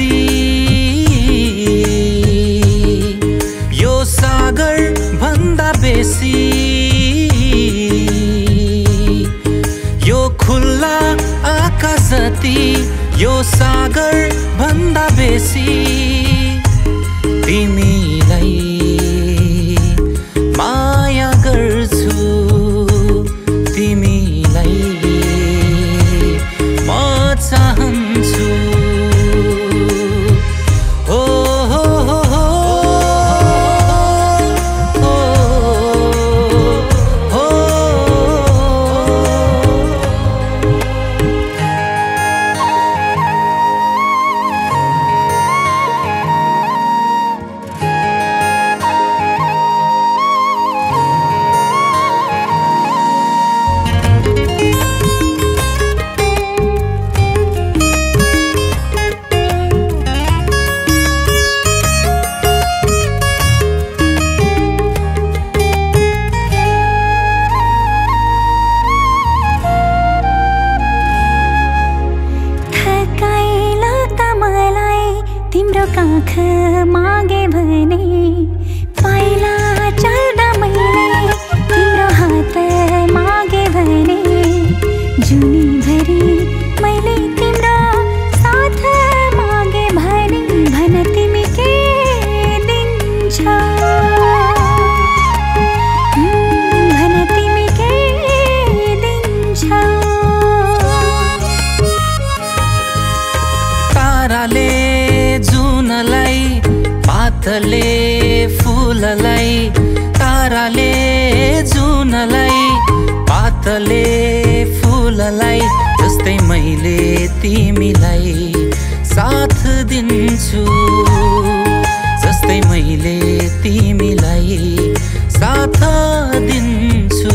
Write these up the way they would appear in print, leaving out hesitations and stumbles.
यो सागर भन्दा बेसी यो खुल्ला आकाश जति यो सागर भन्दा बेसी तिमीलाई माया गर्छु तिमीलाई म चाहन्छु मागे भने पाइला चल्दा मैले तिम्रो हात मागे भने जुनी भरी मैले तिम्रो साथ मागे भने भन तिमी के दिन्छौ भन तिमी के दिन्छौ ताराले पातले फूललाई ताराले जुनलाई पातले फूललाई जस्तै मैले तिमीलाई साथ दिन्छु जस्तै मैले तिमीलाई साथ दिन्छु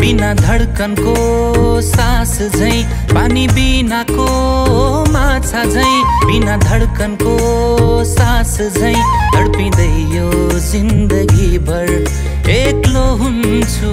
बिना धड़कन को सास झै पानी बिना को माछा झै बिना धड़कन को सास झै तड़पिँदै यो जिंदगी भर एक्लो हुन्छु।